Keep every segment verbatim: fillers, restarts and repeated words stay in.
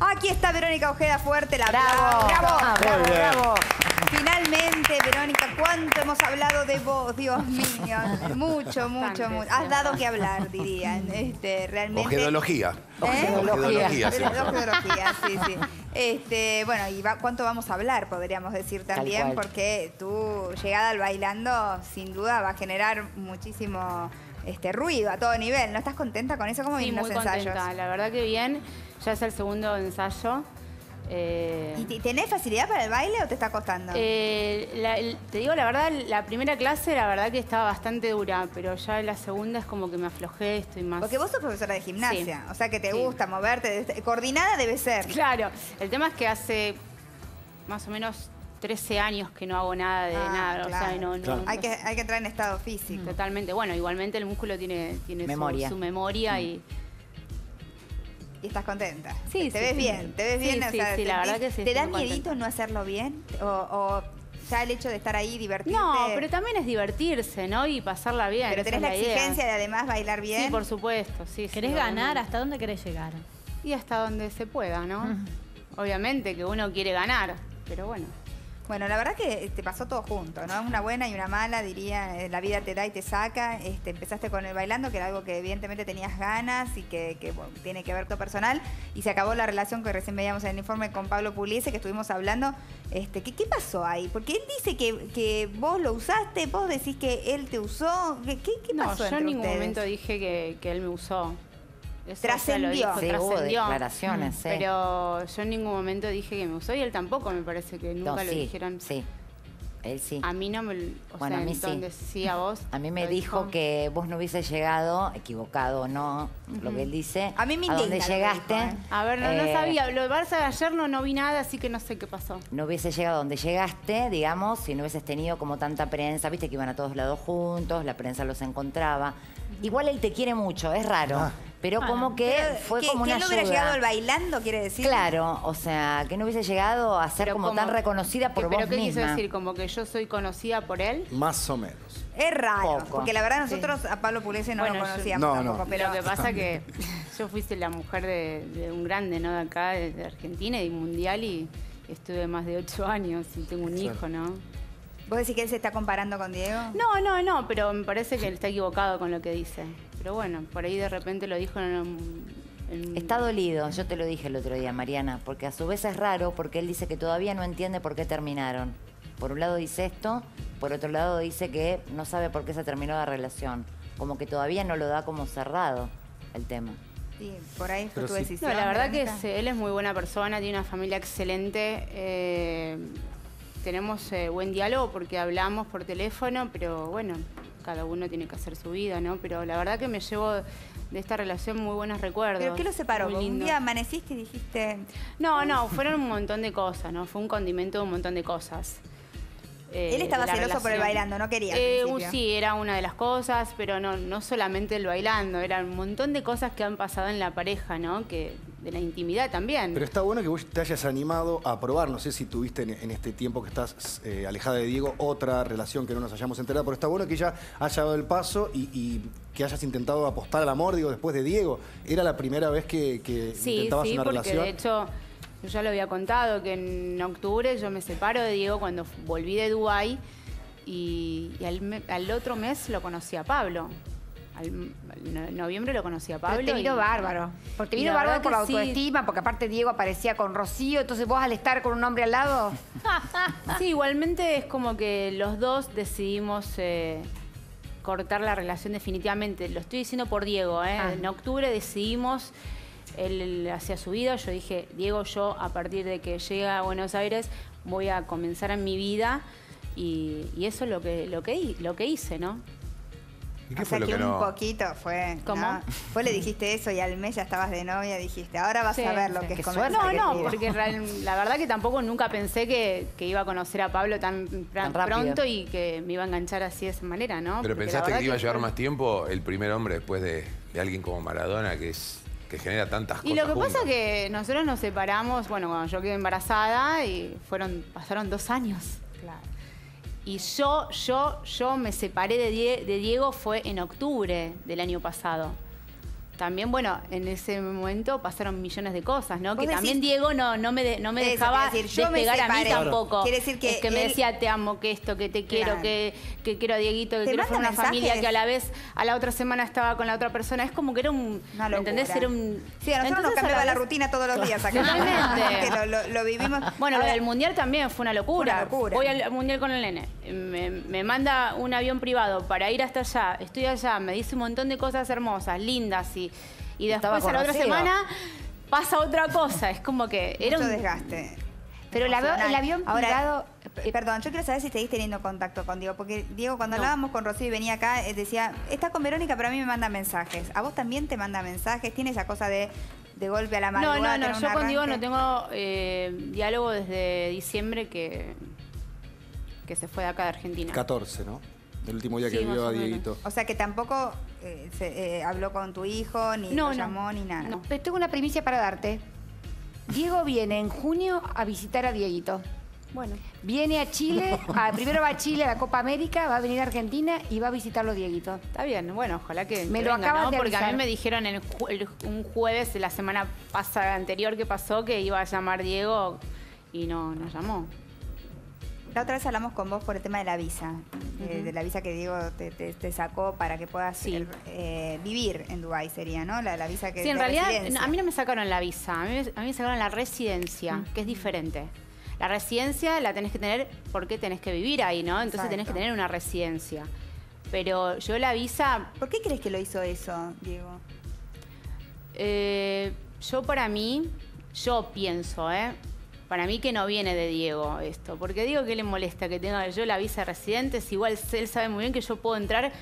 Aquí está Verónica Ojeda Fuerte, la bravo, bravo, bravo, bravo, bravo. Finalmente, Verónica, cuánto hemos hablado de vos, Dios mío. Mucho, mucho, mucho. Has dado que hablar, dirían. Este, realmente. Ojedología. ¿Eh? Ojedología. Ojedología, sí. Ojedología, sí, sí. Este, bueno, y va, cuánto vamos a hablar, podríamos decir también, porque tu llegada al Bailando, sin duda, va a generar muchísimo este, ruido a todo nivel. ¿No estás contenta con eso? ¿Cómo vienen los ensayos? Sí, muy contenta. La verdad que bien. Ya es el segundo ensayo. Eh... ¿Y tenés facilidad para el baile o te está costando? Eh, la, el, te digo la verdad, la primera clase la verdad que estaba bastante dura, pero ya la segunda es como que me aflojé, estoy más... Porque vos sos profesora de gimnasia, sí. O sea que te sí. gusta moverte, coordinada debe ser. Claro, el tema es que hace más o menos trece años que no hago nada de ah, nada, claro. O sea, no, no, claro. no... Hay que, hay que entrar en estado físico. Totalmente, bueno, igualmente el músculo tiene, tiene memoria. Su, su memoria mm. y... ¿Y estás contenta? Sí, ¿Te sí, ves sí. bien? ¿Te ves sí, bien? Sí, o sea, sí, la verdad que sí. ¿Te da miedito no hacerlo bien? O, ¿O ya el hecho de estar ahí divertirse? No, pero también es divertirse, ¿no? Y pasarla bien. Pero tenés la, la exigencia idea. de además bailar bien. Sí, por supuesto. Sí, ¿Querés sí, ganar? Bueno. ¿Hasta dónde querés llegar? Y hasta donde se pueda, ¿no? Uh-huh. Obviamente que uno quiere ganar, pero bueno. Bueno, la verdad que te pasó todo junto, ¿no? Una buena y una mala, diría, la vida te da y te saca. Este, empezaste con el Bailando, que era algo que evidentemente tenías ganas y que, que bueno, tiene que ver todo personal. Y se acabó la relación que recién veíamos en el informe con Pablo Pugliese, que estuvimos hablando. Este, ¿qué, ¿Qué pasó ahí? Porque él dice que, que vos lo usaste, vos decís que él te usó. ¿Qué, qué pasó entre ustedes? No, yo en ningún ustedes? momento dije que, que él me usó. Eso trascendió. Sí, hubo declaraciones. Mm, eh. Pero yo en ningún momento dije que me usó y él tampoco, me parece que nunca no, sí, lo dijeron. Sí, él sí. A mí no me... O bueno, sea, a mí entonces, sí. sí. a vos. A mí me dijo, dijo que vos no hubieses llegado, equivocado o no, uh-huh. lo que él dice. A mí me indigna. ¿A dónde llegaste? Dijo, ¿eh? A ver, no, eh, no sabía. Lo de Barça de ayer no, no vi nada, así que no sé qué pasó. No hubiese llegado donde llegaste, digamos, si no hubieses tenido como tanta prensa. Viste que iban a todos lados juntos, la prensa los encontraba. Uh-huh. Igual él te quiere mucho, es raro. Ah. Pero ah, como que pero fue que, como que una no hubiera ayuda. llegado al Bailando, quiere decir. Claro, o sea, que no hubiese llegado a ser como, como tan reconocida por que, vos ¿Pero qué misma? quiso decir? ¿Como que yo soy conocida por él? Más o menos. Es raro, poco. porque la verdad nosotros sí. a Pablo Pugliese no bueno, lo conocíamos yo, no, tampoco. No. Pero lo que pasa que yo fui la mujer de, de un grande, ¿no? De acá, de, de Argentina y mundial, y estuve más de ocho años y tengo un claro. hijo, ¿no? ¿Vos decís que él se está comparando con Diego? No, no, no, pero me parece que él está equivocado con lo que dice. Pero bueno, por ahí de repente lo dijo en... un, en... Está dolido, yo te lo dije el otro día, Mariana, porque a su vez es raro, porque él dice que todavía no entiende por qué terminaron. Por un lado dice esto, por otro lado dice que no sabe por qué se terminó la relación. Como que todavía no lo da como cerrado el tema. Sí, por ahí fue tu decisión. No, la verdad que es, él es muy buena persona, tiene una familia excelente... Eh, tenemos eh, buen diálogo porque hablamos por teléfono, pero bueno, cada uno tiene que hacer su vida, ¿no? Pero la verdad que me llevo de esta relación muy buenos recuerdos. ¿Pero qué lo separó? ¿Un día amaneciste y dijiste...? No, no, fueron un montón de cosas, ¿no? Fue un condimento de un montón de cosas. Eh, Él estaba celoso relación. por el Bailando, no quería. Eh, uh, sí, era una de las cosas, pero no, no solamente el Bailando, eran un montón de cosas que han pasado en la pareja, ¿no? Que de la intimidad también. Pero está bueno que vos te hayas animado a probar, no sé si tuviste en, en este tiempo que estás eh, alejada de Diego otra relación que no nos hayamos enterado, pero está bueno que ella haya dado el paso y, y que hayas intentado apostar al amor, digo, después de Diego. Era la primera vez que, que sí, intentabas sí, una relación. De hecho, yo ya lo había contado, que en octubre yo me separo de Diego cuando volví de Dubái y, y al, al otro mes lo conocí a Pablo. Al, en noviembre lo conocí a Pablo. Pero te vino y... bárbaro. Porque te vino bárbaro por la autoestima, sí. porque aparte Diego aparecía con Rocío, entonces vos al estar con un hombre al lado... Sí, igualmente es como que los dos decidimos eh, cortar la relación definitivamente. Lo estoy diciendo por Diego, ¿eh? Ah. En octubre decidimos, él hacía su vida, yo dije, Diego, yo a partir de que llegue a Buenos Aires voy a comenzar en mi vida y, y eso es lo que, lo que, lo que hice, ¿no? ¿Y qué o fue sea lo que, que no? un poquito fue... ¿Cómo? ¿no? Vos le dijiste eso y al mes ya estabas de novia, dijiste, ahora vas sí, a ver lo sí. que es comer. No, no, porque la verdad que tampoco nunca pensé que, que iba a conocer a Pablo tan, tan pronto y que me iba a enganchar así de esa manera, ¿no? Pero porque pensaste que iba a llevar más tiempo el primer hombre después de, de alguien como Maradona, que es que genera tantas cosas. Y lo que juntas. pasa es que nosotros nos separamos, bueno, cuando yo quedé embarazada y fueron pasaron dos años. Claro. Y yo, yo, yo me separé de, Die de Diego fue en octubre del año pasado. también, bueno, en ese momento pasaron millones de cosas, ¿no? Que decís, también Diego no, no me, de, no me dejaba decir, despegar a mí tampoco. Quiere decir que, es que él... me decía, te amo, que esto, que te quiero, claro. que, que quiero a Dieguito, que quiero hacer una mensajes? familia, que a la vez, a la otra semana estaba con la otra persona. Es como que era un... Una locura. ¿Entendés? Era un... Sí, a nosotros Entonces, nos cambiaba la, vez... la rutina todos los días. Acá. Totalmente. lo, lo, lo vivimos. Bueno, Ahora, lo del Mundial también fue una locura. Una locura. Voy al Mundial con el nene. Me, me manda un avión privado para ir hasta allá. Estoy allá, me dice un montón de cosas hermosas, lindas y... Y después a la otra semana pasa otra cosa. Es como que era un desgaste. Pero el avión privado... Perdón, yo quiero saber si seguís teniendo contacto con Diego. Porque Diego, cuando hablábamos con Rocío y venía acá, decía, está con Verónica, pero a mí me manda mensajes. ¿A vos también te manda mensajes? ¿Tiene esa cosa de, de golpe a la madrugada? No, no, no. Yo con Diego no tengo eh, diálogo desde diciembre que, que se fue de acá de Argentina. catorce, ¿no? El último día que sí, vio a Dieguito. O sea que tampoco eh, se, eh, habló con tu hijo, ni no, lo llamó, no, ni nada. No. Pero tengo una primicia para darte. Diego viene en junio a visitar a Dieguito. Bueno. Viene a Chile, a, primero va a Chile a la Copa América, va a venir a Argentina y va a visitarlo Dieguito. Está bien, bueno, ojalá que... Me que lo venga, acabas ¿no? de Porque avisar. a mí me dijeron el, el, un jueves, la semana pasada anterior que pasó, que iba a llamar Diego y no, no llamó. La otra vez hablamos con vos por el tema de la visa, uh-huh. de, de la visa que Diego te, te, te sacó para que puedas sí. el, eh, vivir en Dubái, sería, ¿no? La, la visa que Sí, en realidad residencia. a mí no me sacaron la visa, a mí, a mí me sacaron la residencia, uh-huh. que es diferente. La residencia la tenés que tener porque tenés que vivir ahí, ¿no? Entonces Exacto. tenés que tener una residencia. Pero yo la visa... ¿Por qué crees que lo hizo eso, Diego? Eh, yo para mí, yo pienso, ¿eh? Para mí que no viene de Diego esto, porque Diego que le molesta que tenga yo la visa de residentes, igual él sabe muy bien que yo puedo entrar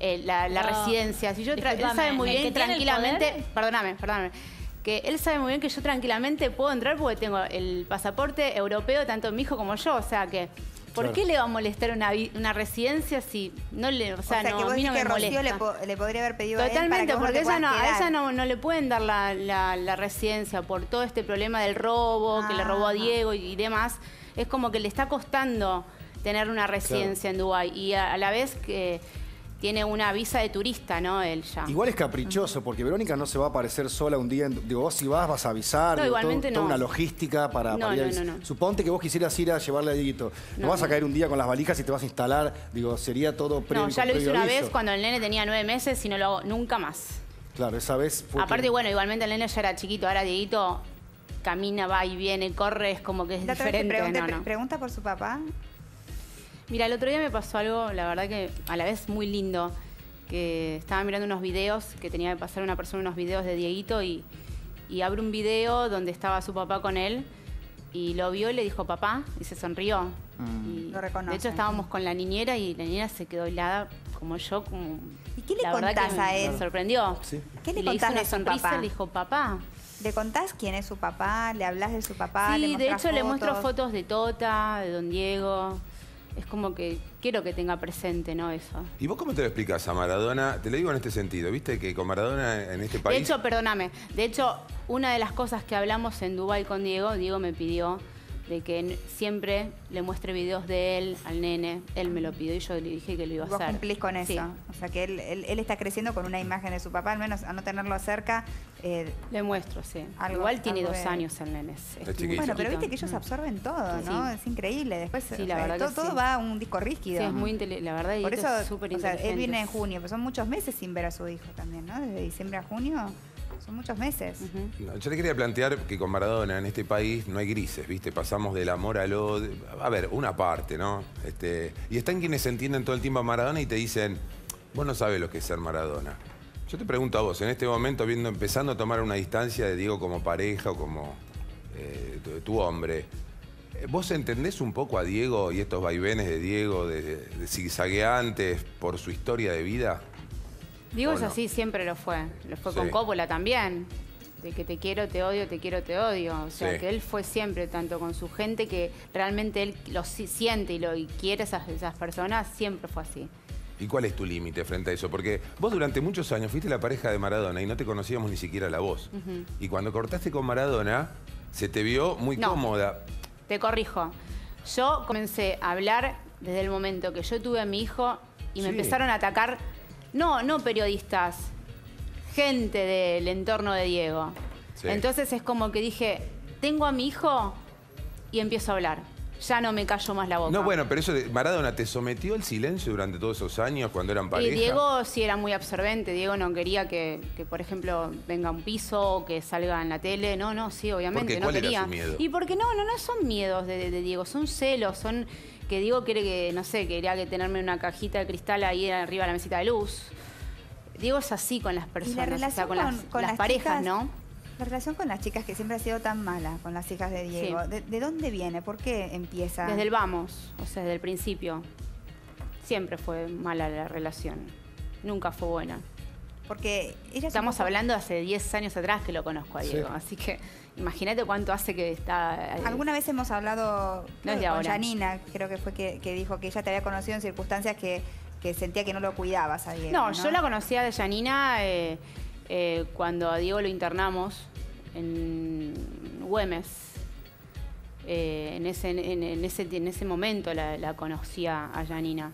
eh, la, la no, residencia. Si yo él sabe muy bien tranquilamente, perdóname, perdóname, que él sabe muy bien que yo tranquilamente puedo entrar porque tengo el pasaporte europeo, tanto mi hijo como yo, o sea que... ¿Por claro. qué le va a molestar una, una residencia si no le... O sea, o sea no, que vos a mí no me molesta. Rocío le, po le podría haber pedido Totalmente, a él para que porque vos no te ella, no, a ella no, no le pueden dar la, la, la residencia por todo este problema del robo, ah, que le robó a Diego y, y demás. Es como que le está costando tener una residencia claro. en Dubái. Y a, a la vez que tiene una visa de turista, ¿no? Él ya. Igual es caprichoso, porque Verónica no se va a aparecer sola un día. En, digo, vos si vas, vas a avisar. No, digo, igualmente todo, no. Toda una logística para... No, para no, no, no. Suponte que vos quisieras ir a llevarle a Dieguito. No, no vas no. a caer un día con las valijas y te vas a instalar. Digo, sería todo previo. No, ya lo hice una aviso. vez cuando el nene tenía nueve meses y no lo hago nunca más. Claro, esa vez fue... Aparte, que... bueno, igualmente el nene ya era chiquito. Ahora Dieguito camina, va y viene, corre. Es como que es la diferente. Pregunta, no, no. pregunta por su papá. Mira, el otro día me pasó algo, la verdad que a la vez muy lindo, que estaba mirando unos videos, que tenía que pasar una persona unos videos de Dieguito y, y abro un video donde estaba su papá con él y lo vio y le dijo papá y se sonrió. Mm. Y lo reconoce. De hecho estábamos con la niñera y la niñera se quedó helada como yo. Como, ¿Y qué le la contás que a él? Me sorprendió. Sí. ¿Qué le, y le contás hizo una de sonrisa, papá? Le dijo papá. ¿Le contás quién es su papá? ¿Le hablas de su papá? Sí, ¿le de hecho fotos? Le muestro fotos de Tota, de Don Diego. Es como que quiero que tenga presente, ¿no? Eso. ¿Y vos cómo te lo explicas a Maradona? Te lo digo en este sentido, ¿viste? Que con Maradona en este país... De hecho, perdóname, de hecho, una de las cosas que hablamos en Dubái con Diego, Diego me pidió de que siempre le muestre videos de él al nene. Él me lo pidió y yo le dije que lo iba a hacer. Vos cumplís con eso. Sí. O sea, que él, él, él está creciendo con una imagen de su papá, al menos a no tenerlo cerca. Eh, le muestro, sí. Algo, Igual tiene algo dos de... años el nene. Es, es chiquito. Bueno, pero viste que ellos absorben todo, ¿no? Sí. Es increíble. Después sí, la verdad sea, todo, todo sí. va a un disco rígido. Sí, es muy la verdad. Por eso, es súper inteligente. O sea, él viene en junio, pero son muchos meses sin ver a su hijo también, ¿no? Desde diciembre a junio. Son muchos meses. Uh-huh. No, yo le quería plantear que con Maradona en este país no hay grises, ¿viste? Pasamos del amor al odio. A ver, una parte, ¿no? Este, y están quienes entienden todo el tiempo a Maradona y te dicen, vos no sabés lo que es ser Maradona. Yo te pregunto a vos, en este momento, viendo, empezando a tomar una distancia de Diego como pareja o como eh, tu, tu hombre, ¿vos entendés un poco a Diego y estos vaivenes de Diego, de, de, de zigzagueantes por su historia de vida? Diego es así, siempre lo fue. Lo fue sí. con Coppola también. De que te quiero, te odio, te quiero, te odio. O sea, sí. que él fue siempre, tanto con su gente, que realmente él lo siente y, lo, y quiere esas, esas personas, siempre fue así. ¿Y cuál es tu límite frente a eso? Porque vos durante muchos años fuiste la pareja de Maradona y no te conocíamos ni siquiera la voz. Uh-huh. Y cuando cortaste con Maradona, se te vio muy no, cómoda. Te corrijo. Yo comencé a hablar desde el momento que yo tuve a mi hijo y me sí. empezaron a atacar... No, no periodistas. gente del entorno de Diego. Sí. Entonces es como que dije, tengo a mi hijo y empiezo a hablar. Ya no me callo más la boca. No, bueno, pero eso de Maradona, ¿te sometió al silencio durante todos esos años cuando eran pareja? Y Diego sí era muy absorbente. Diego no quería que, que, por ejemplo, venga un piso o que salga en la tele. No, no, sí, obviamente. ¿Por qué? No, ¿cuál quería? Era su miedo. Y porque no, no, no son miedos de, de, de Diego, son celos, son que Diego quiere que, no sé, quería que tenerme una cajita de cristal ahí arriba de la mesita de luz. Diego es así con las personas, la o sea, con, con las, con las, las parejas, chicas, ¿no? La relación con las chicas que siempre ha sido tan mala, con las hijas de Diego, sí. ¿De, ¿de dónde viene? ¿Por qué empieza? Desde el vamos, o sea, desde el principio. Siempre fue mala la relación, nunca fue buena. Porque ella estamos como... hablando hace diez años atrás que lo conozco a Diego, sí. Así que imagínate cuánto hace que está... Alguna vez hemos hablado no claro, con Yanina, creo que fue que, que dijo que ella te había conocido en circunstancias que, que sentía que no lo cuidabas a Diego. No, ¿no? Yo la conocía de Yanina eh, eh, cuando a Diego lo internamos en Güemes. Eh, en, ese, en, en, ese, en ese momento la, la conocía a Yanina.